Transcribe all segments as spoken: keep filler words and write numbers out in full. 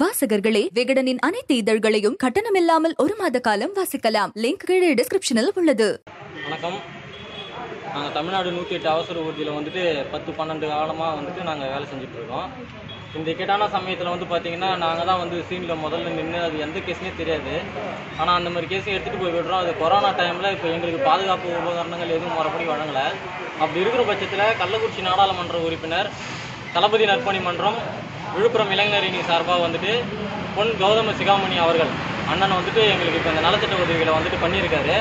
வாசகர்களே விகடனின் அனைத்து இதழ்களையும் கட்டணமில்லாமல் ஒரு மாத காலம் வாசிக்கலாம். லிங்க் கீழே டிஸ்கிரிப்ஷனில் உள்ளது. வணக்கம். நாங்கள் தமிழ்நாடு நூற்றி எட்டு அவசர ஊர்தியில் வந்துட்டு பத்து பன்னெண்டு காலமாக வந்துட்டு நாங்கள் வேலை செஞ்சுட்டு இருக்கோம். இந்த இக்கட்டான சமயத்தில் வந்து பார்த்தீங்கன்னா நாங்கள் தான் வந்து சீனில் முதல்ல நின்று அது எந்த கேஸ்னே தெரியாது, ஆனால் அந்த மாதிரி கேஸையும் எடுத்துகிட்டு போய் விடுறோம். அது கொரோனா டைமில் இப்போ எங்களுக்கு பாதுகாப்பு உபகரணங்கள் எதுவும் மறுபடி வழங்கலை. அப்படி இருக்கிற பட்சத்தில் கள்ளக்குறிச்சி நாடாளுமன்ற உறுப்பினர் தளபதி நற்பணி மன்றம் விழுப்புரம் இளைஞர் அணி சார்பாக வந்துட்டு பொன் கௌதம சிகாமணி அவர்கள் அண்ணன் வந்துட்டு எங்களுக்கு இப்போ இந்த நலத்திட்ட உதவிகளை வந்துட்டு பண்ணியிருக்காரு.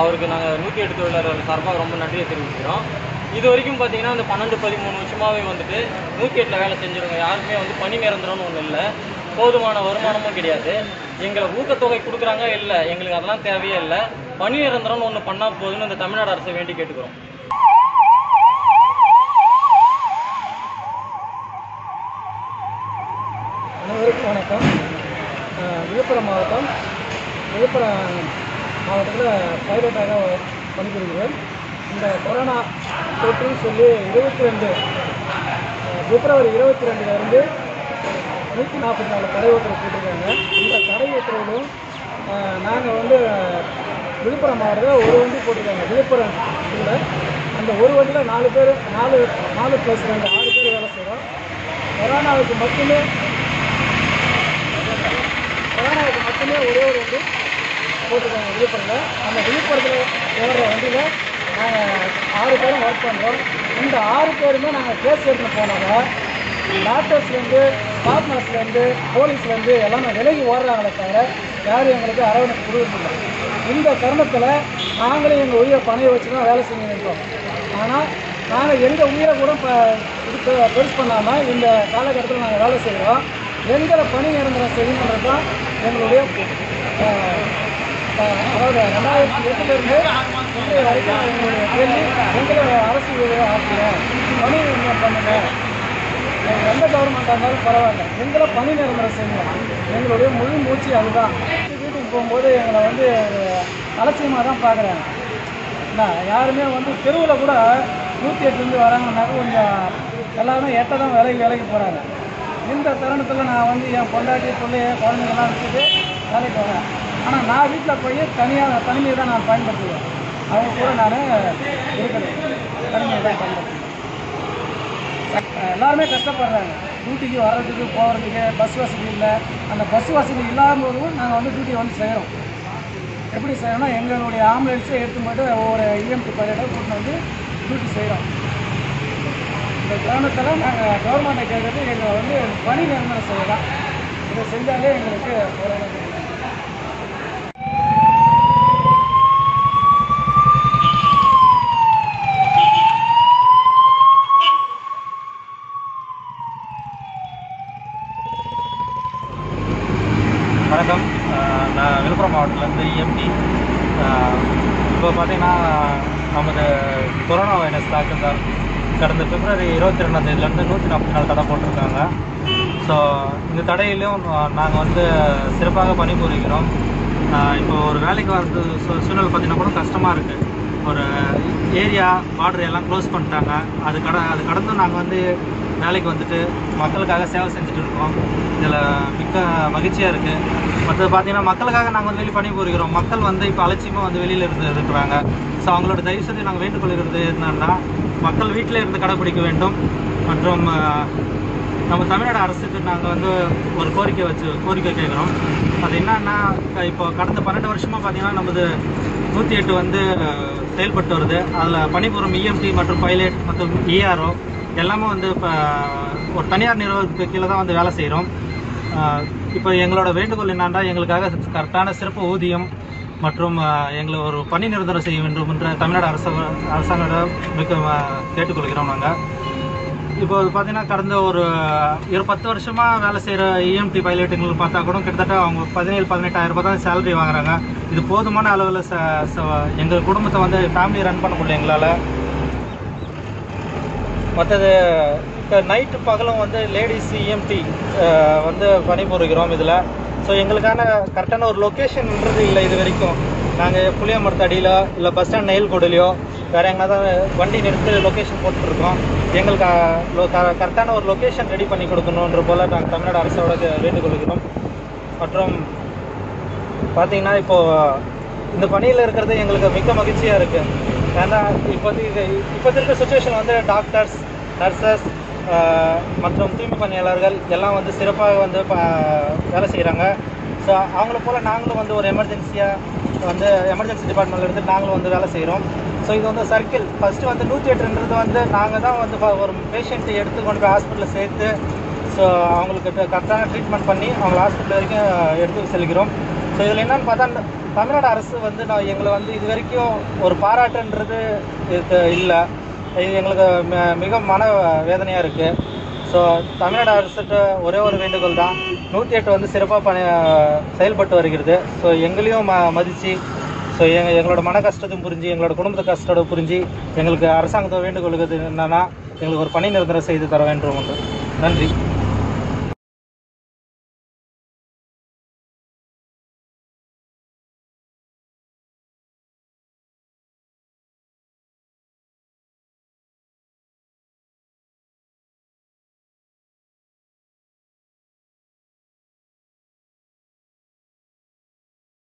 அவருக்கு நாங்கள் நூற்றி எட்டு தொழிலாளர்கள் சார்பாக ரொம்ப நன்றியை தெரிவிக்கிறோம். இது வரைக்கும் பார்த்தீங்கன்னா இந்த பன்னெண்டு பதிமூணு வருஷமாகவே வந்துட்டு நூற்றி எட்டில் வேலை செஞ்சவங்க யாருமே வந்து பணி நிரந்தரம்னு ஒன்றும் இல்லை, போதுமான வருமானமும் கிடையாது. எங்களை ஊக்கத்தொகை கொடுக்குறாங்க, இல்லை எங்களுக்கு அதெல்லாம் தேவையே இல்லை. பணி நிரந்தரம்னு ஒன்று பண்ணால் போதுன்னு இந்த தமிழ்நாடு அரசை வேண்டி கேட்டுக்கிறோம். அனைவருக்கும் வணக்கம். விழுப்புரம் மாவட்டம் விழுப்புரம் மாவட்டத்தில் பைலட்டாக பணிபுரிகிறேன். இந்த கொரோனா தொற்றுன்னு சொல்லி இருபத்தி ரெண்டு பிப்ரவரி இருபத்தி ரெண்டுலேருந்து நூற்றி நாற்பத்தி நாலு தடை உத்தரவு போட்டிருக்காங்க. இந்த தடை உத்தரவிலும் நாங்கள் வந்து விழுப்புரம் மாவட்டத்தில் ஒரு வண்டி போட்டிருக்காங்க. விழுப்புரம் இல்லை, அந்த ஒரு வண்டியில் நாலு பேர் நாலு நாலு ப்ளஸ் ரெண்டு ஆறு பேர் வேலை செய்கிறோம். கொரோனாவுக்கு மட்டுமே கொரோனாவுக்கு மட்டுமே ஒரே ஒரு வண்டி போட்டிருக்காங்க விழுப்புரத்தில். அந்த விழுப்புரத்தில் ஏறுற வண்டியில் நாங்கள் ஆறு பேரும் ஒர்க் பண்ணுறோம். இந்த ஆறு பேருமே நாங்கள் கேஸ் எடுத்து போனாங்க. டாக்டர்ஸ்லேருந்து ஸ்டாஃப் நர்ஸ்லேருந்து போலீஸ்லேருந்து எல்லாமே விலகி ஓடுறாங்களே தவிர யாரும் எங்களுக்கு அரவணைப்பு கொடுக்கல. இந்த தருணத்தில் நாங்களும் எங்கள் உயிரை பணையை வச்சு தான் வேலை செஞ்சுருக்கோம். ஆனால் நாங்கள் எங்கள் உயிரை கூட இப்போ இது பெருசு பண்ணாமல் இந்த காலகட்டத்தில் நாங்கள் வேலை செய்கிறோம். எங்களை பணி நிரந்தரம் செய்யும் பண்ணுறது தான் எங்களுடைய, அதாவது ரெண்டாயிரத்தி எட்டுலேருந்து இன்றைய வரைக்கும் எங்களுடைய கேள்வி. எங்களுடைய அரசு உதவியாக ஆகணும், பணி நிரந்தரம் பண்ணுங்கள். எங்கள் எந்த கவர்மெண்ட்டாக இருந்தாலும் பரவாயில்ல, எங்களை பணி நிரந்தரம் செய்யணும். எங்களுடைய முழு மூச்சு அதுதான். வீட்டுக்கு போகும்போது எங்களை வந்து அலட்சியமாக தான் பார்க்குறாங்க. நான் யாருமே வந்து தெருவில் கூட நூற்றி எட்டுலேருந்து வராங்கன்னாக்க கொஞ்சம் எல்லாருமே எட்ட தான் வேலைக்கு வேலைக்கு போகிறாங்க. இந்த தருணத்தில் நான் வந்து என் பொண்டாட்டி பிள்ளைய குழந்தைங்கள்லாம் வச்சுட்டு வேலைக்கு வரேன். ஆனால் நான் வீட்டில் போய் தனியாக தனிமையை தான் நான் பயன்படுத்துவேன். அவங்க கூட நான் இருக்கிறேன், தனிமையை தான் பயன்படுத்துவேன். எல்லாருமே கஷ்டப்படுறாங்க. டியூட்டிக்கு வர்றதுக்கு போகிறதுக்கு பஸ் வசதி இல்லை. அந்த பஸ் வசதி இல்லாதபோதும் நாங்கள் வந்து டியூட்டியை வந்து செய்கிறோம். எப்படி செய்கிறோன்னா எங்களுடைய ஆம்புலன்ஸை எடுத்து போய்ட்டு ஒவ்வொரு இஎம்டி பள்ளியிடம் கூட்டிட்டு வந்து டியூட்டி செய்கிறோம். இந்த கிராமத்தில் நாங்கள் கவர்மெண்ட்டை கேட்குறது எங்களை வந்து பணி நிரந்தரம் செய்யலாம். இதை செஞ்சாலே எங்களுக்கு ஓரளவு வணக்கம். நான் விழுப்புரம் மாவட்டத்திலேருந்து இஎம்டி. இப்போ பார்த்தீங்கன்னா நமது கொரோனா வைரஸ் தாக்கம் தான் கடந்த பிப்ரவரி இருபத்தி ரெண்டாம் தேதியிலேருந்து நூற்றி நாற்பத்தி நாலு தடை போட்டிருக்காங்க. ஸோ இந்த தடையிலையும் நாங்கள் வந்து சிறப்பாக பணிபுரிக்கிறோம். இப்போ ஒரு வேலைக்கு வந்து சூழ்நிலை பார்த்தீங்கன்னா கூட கஷ்டமாக இருக்குது. ஒரு ஏரியா பார்டர் எல்லாம் க்ளோஸ் பண்ணிட்டாங்க. அது கட அது கடந்தும் நாங்கள் வந்து வேலைக்கு வந்துட்டு மக்களுக்காக சேவை செஞ்சுட்டு இருக்கோம். இதில் மிக்க மகிழ்ச்சியாக இருக்குது. மற்றது பார்த்தீங்கன்னா மக்களுக்காக நாங்கள் வந்து வெளியே பணிபுரிகிறோம். மக்கள் வந்து இப்போ அலட்சியமாக வந்து வெளியில் இருந்து இருக்கிறாங்க. ஸோ அவங்களோட தயவு செய்து நாங்கள் வேண்டுகொள்கிறது என்னன்னா மக்கள் வீட்டில் இருந்து கடைப்பிடிக்க வேண்டும். மற்றும் நம்ம தமிழ்நாடு அரசுக்கு நாங்கள் வந்து ஒரு கோரிக்கை வச்சு கோரிக்கை கேட்குறோம். அது என்னன்னா இப்போ கடந்த பன்னெண்டு வருஷமாக பார்த்தீங்கன்னா நமது நூற்றி எட்டு வந்து செயல்பட்டு வருது. அதில் பணிபுரம் இஎம்டி மற்றும் பைலட் மற்றும் இஆர்ஓ எல்லாமே வந்து இப்போ ஒரு தனியார் நிறுவனத்துக்கு கீழே தான் வந்து வேலை செய்கிறோம். இப்போ எங்களோட வேண்டுகோள் என்னன்னா எங்களுக்காக கரெக்டான சிறப்பு ஊதியம் மற்றும் எங்களை ஒரு பணி நிரந்தரம் செய்ய வேண்டும் என்று தமிழ்நாடு அரசு அரசாங்கம் மிக கேட்டுக்கொள்கிறோம். நாங்கள் இப்போ பார்த்தீங்கன்னா கடந்த ஒரு ஒரு பத்து வருஷமாக வேலை செய்கிற இஎம்டி பைலட்டுங்களுக்கு பார்த்தா கூட கிட்டத்தட்ட அவங்க பதினேழு பதினெட்டாயிரம் ரூபாய் தான் சேலரி வாங்குறாங்க. இது போதுமான அளவில் ச எங்கள் குடும்பத்தை வந்து ஃபேமிலி ரன் பண்ண முடியல எங்களால். மற்றது இப்போ நைட்டு பகலும் வந்து லேடிஸ் இஎம்டி வந்து பணிபுரிகிறோம். இதில் ஸோ எங்களுக்கான கரெக்டான ஒரு லொக்கேஷன்ன்றது இல்லை. இது வரைக்கும் நாங்கள் புளியமரத்தடியிலோ இல்லை பஸ் ஸ்டாண்ட் நெயில் கொடிலையோ வேறு எங்கேயாவது வண்டி நிறுத்து லொக்கேஷன் போட்டுருக்கோம். எங்களுக்கு லோ க கரெக்டான ஒரு லொக்கேஷன் ரெடி பண்ணி கொடுக்கணுன்ற போல் நாங்கள் தமிழ்நாடு அரசோட வேண்டுகொள்கிறோம். மற்றும் பார்த்திங்கன்னா இப்போது இந்த பணியில் இருக்கிறது எங்களுக்கு மிக மகிழ்ச்சியாக இருக்குது. ஏன்னா இப்போதைக்கு இப்போது இருக்கிற சுச்சுவேஷன் வந்து டாக்டர்ஸ், நர்சஸ் மற்றும் தூய்மை பணியாளர்கள் எல்லாம் வந்து சிறப்பாக வந்து ப வேலை செய்கிறாங்க. ஸோ அவங்கள போல் நாங்களும் வந்து ஒரு எமர்ஜென்சியாக வந்து எமர்ஜென்சி டிபார்ட்மெண்ட்டில் இருந்து நாங்களும் வந்து வேலை செய்கிறோம். ஸோ இது வந்து சர்க்கிள் ஃபஸ்ட்டு வந்து நூற்றி எட்டுன்றது வந்து நாங்கள் தான் வந்து ஒரு பேஷண்ட்டை எடுத்து கொண்டு போய் ஹாஸ்பிட்டலில் சேர்த்து ஸோ அவங்களுக்கு கரெக்டான ட்ரீட்மெண்ட் பண்ணி அவங்கள ஹாஸ்பிட்டல் வரைக்கும் எடுத்து செல்கிறோம். ஸோ இதில் என்னென்னு பார்த்தா தமிழ்நாடு அரசு வந்து நான் எங்களை வந்து இது வரைக்கும் ஒரு பாராட்டுன்றது இது இல்லை. இது எங்களுக்கு மிக மன வேதனையாக இருக்குது. ஸோ தமிழ்நாடு அரசுகிட்ட ஒரே ஒரு வேண்டுகோள் தான், நூற்றி எட்டு வந்து சிறப்பாக பணி செயல்பட்டு வருகிறது. ஸோ எங்களையும் ம மதித்து ஸோ எங்க எங்களோட மன கஷ்டத்தையும் புரிஞ்சு எங்களோட குடும்பத்து கஷ்டத்தையும் புரிஞ்சு எங்களுக்கு அரசாங்கத்தை வேண்டுகொள்கிறது என்னென்னா எங்களுக்கு ஒரு பணி நிரந்தரம் செய்து தர வேண்டும். நன்றி.